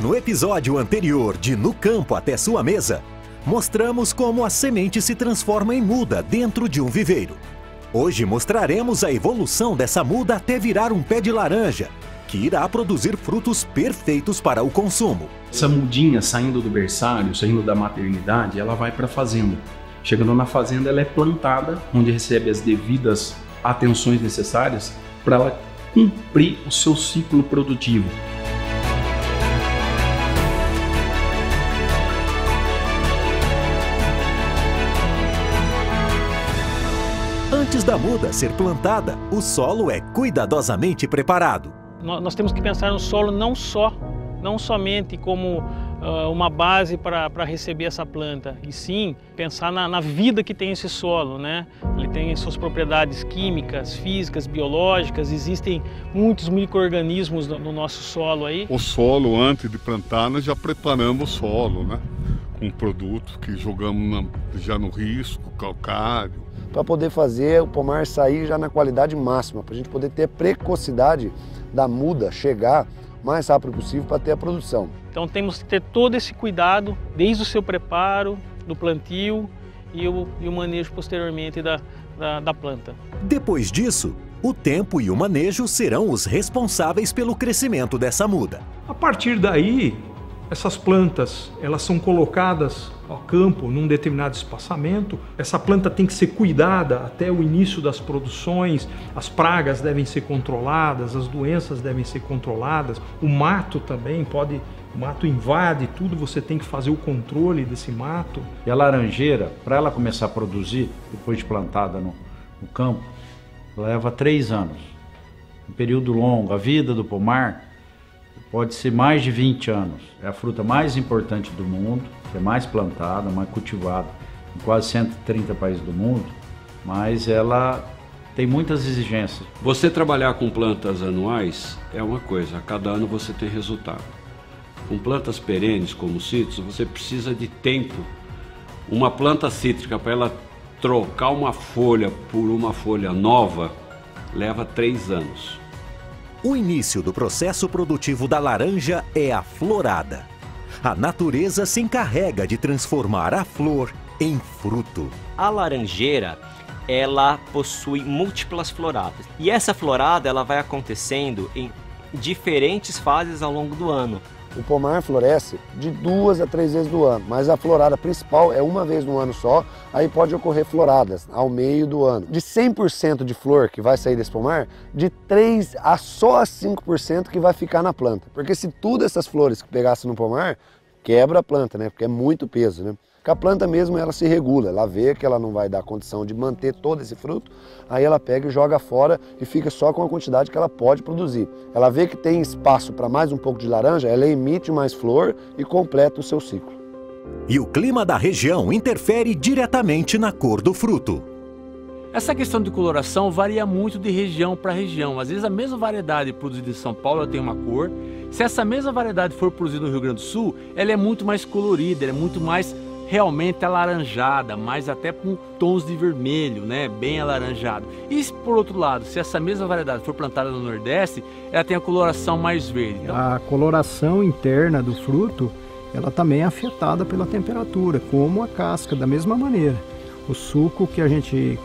No episódio anterior de No Campo Até Sua Mesa, mostramos como a semente se transforma em muda dentro de um viveiro. Hoje mostraremos a evolução dessa muda até virar um pé de laranja, que irá produzir frutos perfeitos para o consumo. Essa mudinha saindo do berçário, saindo da maternidade, ela vai para a fazenda. Chegando na fazenda, ela é plantada, onde recebe as devidas atenções necessárias para ela cumprir o seu ciclo produtivo. Antes da muda ser plantada, o solo é cuidadosamente preparado. Nós temos que pensar no solo não somente como uma base para receber essa planta, e sim pensar na vida que tem esse solo, né? Ele tem suas propriedades químicas, físicas, biológicas, existem muitos micro-organismos no nosso solo aí. O solo, antes de plantar, nós já preparamos o solo, né? Com produto que jogamos já no risco, calcário, para poder fazer o pomar sair já na qualidade máxima, para a gente poder ter a precocidade da muda chegar o mais rápido possível para ter a produção. Então temos que ter todo esse cuidado, desde o seu preparo, do plantio e o manejo posteriormente da planta. Depois disso, o tempo e o manejo serão os responsáveis pelo crescimento dessa muda. A partir daí, essas plantas, elas são colocadas ao campo num determinado espaçamento. Essa planta tem que ser cuidada até o início das produções, as pragas devem ser controladas, as doenças devem ser controladas, o mato também pode, o mato invade tudo, você tem que fazer o controle desse mato. E a laranjeira, para ela começar a produzir, depois de plantada no campo, leva 3 anos, um período longo. A vida do pomar pode ser mais de 20 anos. É a fruta mais importante do mundo, é mais plantada, mais cultivada em quase 130 países do mundo, mas ela tem muitas exigências. Você trabalhar com plantas anuais é uma coisa, a cada ano você tem resultado. Com plantas perenes, como cítricos, você precisa de tempo. Uma planta cítrica, para ela trocar uma folha por uma folha nova, leva 3 anos. O início do processo produtivo da laranja é a florada. A natureza se encarrega de transformar a flor em fruto. A laranjeira, ela possui múltiplas floradas. E essa florada, ela vai acontecendo em diferentes fases ao longo do ano. O pomar floresce de 2 a 3 vezes do ano, mas a florada principal é uma vez no ano só, aí pode ocorrer floradas ao meio do ano. De 100% de flor que vai sair desse pomar, de 3 a só 5% que vai ficar na planta. Porque se tudo essas flores que pegasse no pomar, quebra a planta, né? Porque é muito peso, né? Porque a planta mesmo, ela se regula, ela vê que ela não vai dar condição de manter todo esse fruto, aí ela pega e joga fora e fica só com a quantidade que ela pode produzir. Ela vê que tem espaço para mais um pouco de laranja, ela emite mais flor e completa o seu ciclo. E o clima da região interfere diretamente na cor do fruto. Essa questão de coloração varia muito de região para região. Às vezes a mesma variedade produzida em São Paulo ela tem uma cor. Se essa mesma variedade for produzida no Rio Grande do Sul, ela é muito mais colorida, ela é muito mais realmente alaranjada, mas até com tons de vermelho, né? Bem alaranjado. E por outro lado, se essa mesma variedade for plantada no Nordeste, ela tem a coloração mais verde. Então, a coloração interna do fruto, ela também é afetada pela temperatura, como a casca, da mesma maneira. O suco que a gente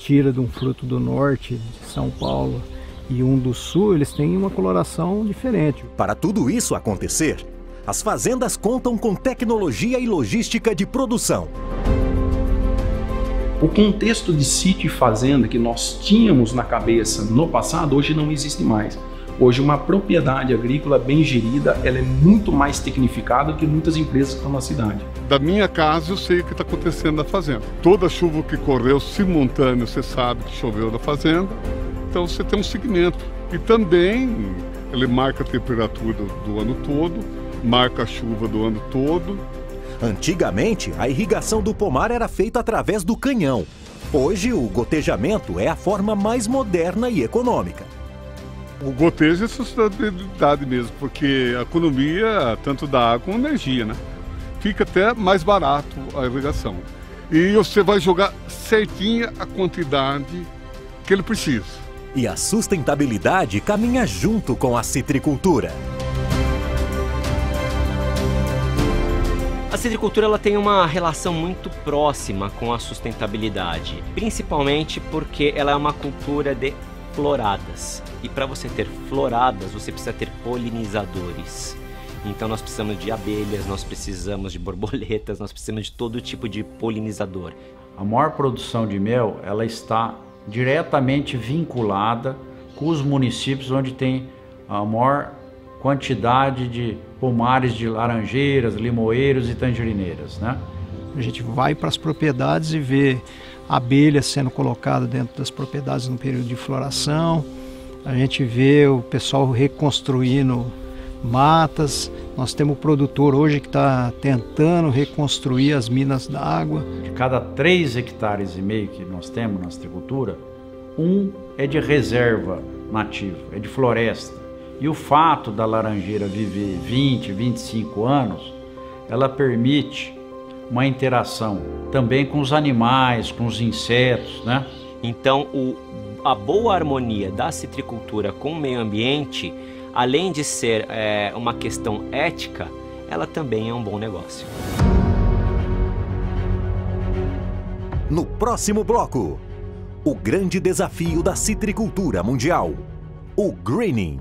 tira de um fruto do Norte, de São Paulo, e um do Sul, eles têm uma coloração diferente. Para tudo isso acontecer, as fazendas contam com tecnologia e logística de produção. O contexto de sítio e fazenda que nós tínhamos na cabeça no passado, hoje não existe mais. Hoje uma propriedade agrícola bem gerida, ela é muito mais tecnificada do que muitas empresas que estão na cidade. Da minha casa eu sei o que está acontecendo na fazenda. Toda chuva que correu simultâneo, você sabe que choveu na fazenda, então você tem um segmento. E também ele marca a temperatura do ano todo, marca a chuva do ano todo. Antigamente, a irrigação do pomar era feita através do canhão. Hoje, o gotejamento é a forma mais moderna e econômica. O gotejo é sustentabilidade mesmo, porque a economia, tanto da água como da energia, né? Fica até mais barato a irrigação. E você vai jogar certinha a quantidade que ele precisa. E a sustentabilidade caminha junto com a citricultura. A citricultura ela tem uma relação muito próxima com a sustentabilidade, principalmente porque ela é uma cultura de floradas. E para você ter floradas, você precisa ter polinizadores. Então nós precisamos de abelhas, nós precisamos de borboletas, nós precisamos de todo tipo de polinizador. A maior produção de mel, ela está diretamente vinculada com os municípios onde tem a maior quantidade de pomares de laranjeiras, limoeiros e tangeneiras, né? A gente vai para as propriedades e vê abelhas sendo colocadas dentro das propriedades no período de floração, a gente vê o pessoal reconstruindo matas, nós temos o produtor hoje que está tentando reconstruir as minas d'água. De cada 3 hectares e meio que nós temos na citricultura, 1 é de reserva nativa, é de floresta. E o fato da laranjeira viver 20, 25 anos, ela permite uma interação também com os animais, com os insetos, né? Então, a boa harmonia da citricultura com o meio ambiente, além de ser uma questão ética, ela também é um bom negócio. No próximo bloco, o grande desafio da citricultura mundial, o greening.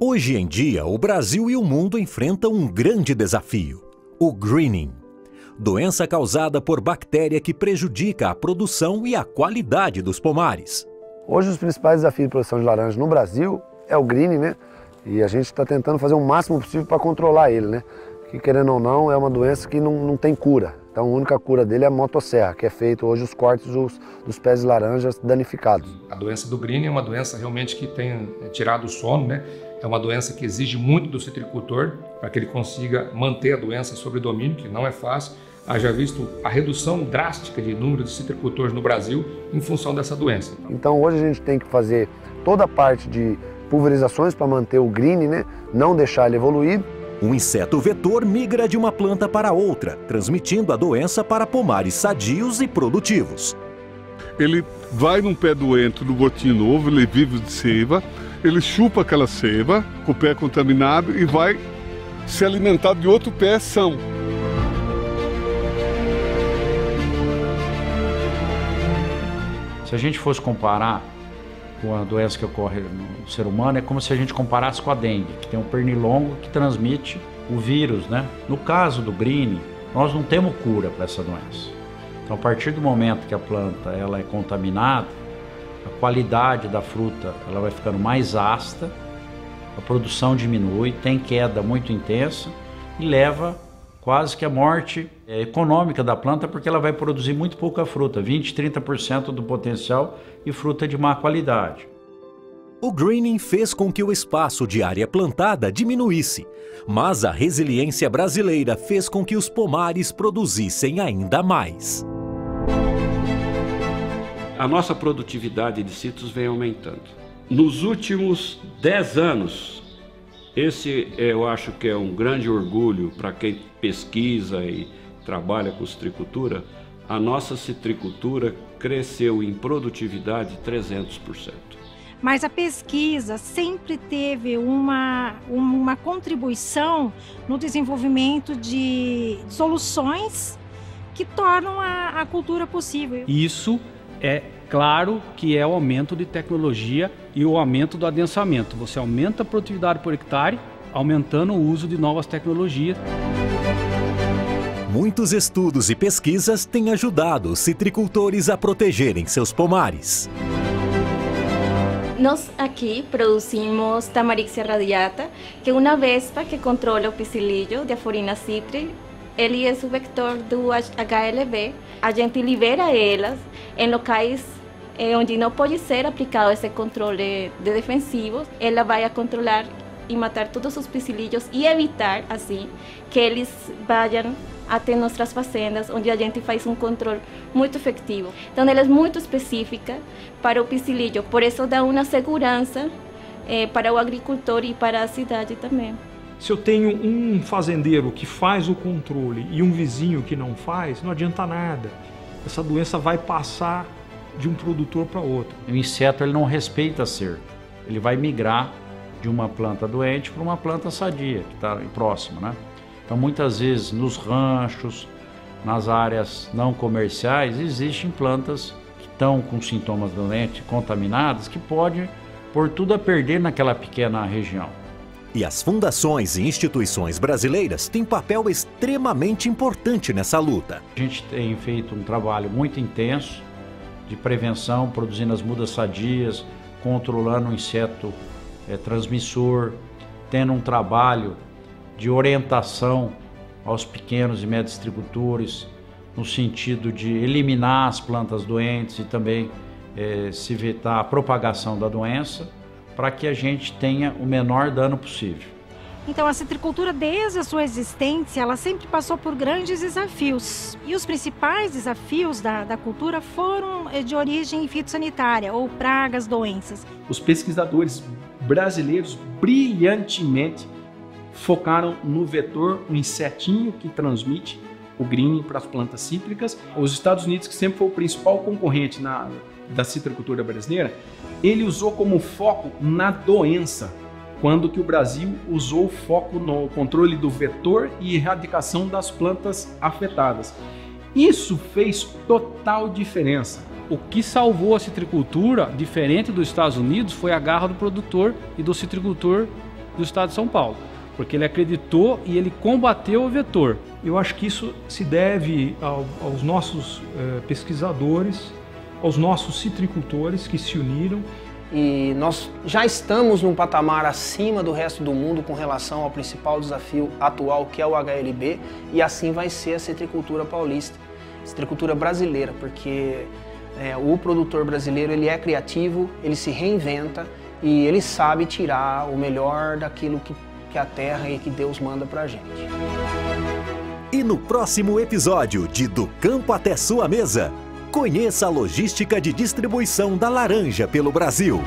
Hoje em dia, o Brasil e o mundo enfrentam um grande desafio, o greening. Doença causada por bactéria que prejudica a produção e a qualidade dos pomares. Hoje, os principais desafios de produção de laranja no Brasil é o greening, né? E a gente está tentando fazer o máximo possível para controlar ele, né? Que, querendo ou não, é uma doença que não tem cura. Então, a única cura dele é a motosserra, que é feito hoje os cortes dos pés de laranja danificados. A doença do greening é uma doença realmente que tem tirado o sono, né? É uma doença que exige muito do citricultor para que ele consiga manter a doença sob domínio, que não é fácil. Haja visto a redução drástica de número de citricultores no Brasil em função dessa doença. Então hoje a gente tem que fazer toda a parte de pulverizações para manter o greening, né? Não deixar ele evoluir. Um inseto vetor migra de uma planta para outra, transmitindo a doença para pomares sadios e produtivos. Ele vai num pé doente, no botinho novo, ele vive de seiva, ele chupa aquela seiva com o pé contaminado e vai se alimentar de outro pé são. Se a gente fosse comparar com a doença que ocorre no ser humano, é como se a gente comparasse com a dengue, que tem um pernilongo que transmite o vírus, né? No caso do greening, nós não temos cura para essa doença. Então, a partir do momento que a planta ela é contaminada, a qualidade da fruta ela vai ficando mais ácida, a produção diminui, tem queda muito intensa e leva quase que a morte econômica da planta, porque ela vai produzir muito pouca fruta, 20, 30% do potencial e fruta de má qualidade. O greening fez com que o espaço de área plantada diminuísse, mas a resiliência brasileira fez com que os pomares produzissem ainda mais. A nossa produtividade de citros vem aumentando. Nos últimos 10 anos, esse eu acho que é um grande orgulho para quem pesquisa e trabalha com citricultura, a nossa citricultura cresceu em produtividade 300%. Mas a pesquisa sempre teve uma contribuição no desenvolvimento de soluções que tornam a cultura possível. Isso é claro que é o aumento de tecnologia e o aumento do adensamento. Você aumenta a produtividade por hectare, aumentando o uso de novas tecnologias. Muitos estudos e pesquisas têm ajudado os citricultores a protegerem seus pomares. Nós aqui produzimos Tamarixia radiata, que é uma vespa que controla o psililho, Diaphorina citri. Ele é o vector do HLB. A gente libera elas em locais onde não pode ser aplicado esse controle de defensivos. Ela vai controlar e matar todos os psililhos e evitar, assim, que eles vão até nossas fazendas, onde a gente faz um controle muito efetivo. Então, ela é muito específica para o psilídeo, por isso dá uma segurança para o agricultor e para a cidade também. Se eu tenho um fazendeiro que faz o controle e um vizinho que não faz, não adianta nada. Essa doença vai passar de um produtor para outro. O inseto ele não respeita cerco, ele vai migrar de uma planta doente para uma planta sadia, que está próxima, né? Então, muitas vezes, nos ranchos, nas áreas não comerciais, existem plantas que estão com sintomas doentes, contaminadas, que podem pôr tudo a perder naquela pequena região. E as fundações e instituições brasileiras têm papel extremamente importante nessa luta. A gente tem feito um trabalho muito intenso de prevenção, produzindo as mudas sadias, controlando o inseto transmissor, tendo um trabalho de orientação aos pequenos e médios citricultores, no sentido de eliminar as plantas doentes e também se evitar a propagação da doença, para que a gente tenha o menor dano possível. Então, a citricultura, desde a sua existência, ela sempre passou por grandes desafios. E os principais desafios da cultura foram de origem fitossanitária, ou pragas, doenças. Os pesquisadores brasileiros brilhantemente focaram no vetor, o insetinho que transmite o greening para as plantas cítricas. Os Estados Unidos, que sempre foi o principal concorrente da citricultura brasileira, ele usou como foco na doença, quando que o Brasil usou o foco no controle do vetor e erradicação das plantas afetadas. Isso fez total diferença. O que salvou a citricultura, diferente dos Estados Unidos, foi a garra do produtor e do citricultor do estado de São Paulo, porque ele acreditou e ele combateu o vetor. Eu acho que isso se deve aos nossos pesquisadores, aos nossos citricultores que se uniram. E nós já estamos num patamar acima do resto do mundo com relação ao principal desafio atual, que é o HLB, e assim vai ser a citricultura paulista, a citricultura brasileira, porque o produtor brasileiro ele é criativo, ele se reinventa e ele sabe tirar o melhor daquilo que a terra e que Deus manda pra gente. E no próximo episódio de Do Campo Até Sua Mesa, conheça a logística de distribuição da laranja pelo Brasil.